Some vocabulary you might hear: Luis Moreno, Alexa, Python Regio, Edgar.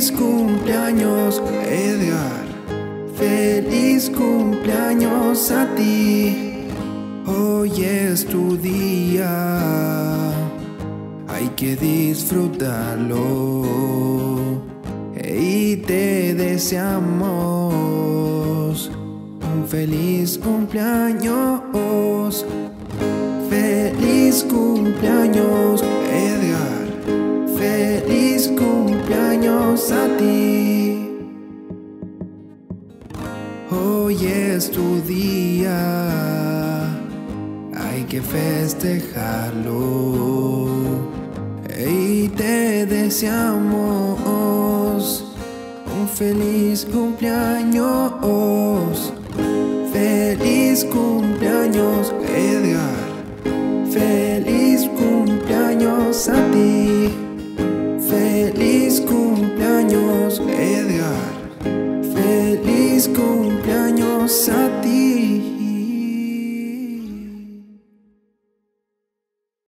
Feliz cumpleaños, Edgar. Feliz cumpleaños a ti. Hoy es tu día, hay que disfrutarlo. Y te deseamos un feliz cumpleaños. Feliz cumpleaños, Edgar. Feliz cumpleaños a ti. Hoy es tu día, hay que festejarlo. Y te deseamos un feliz cumpleaños. Feliz cumpleaños, Edgar. Feliz cumpleaños a ti. Feliz cumpleaños, Edgar. Feliz cumpleaños a ti.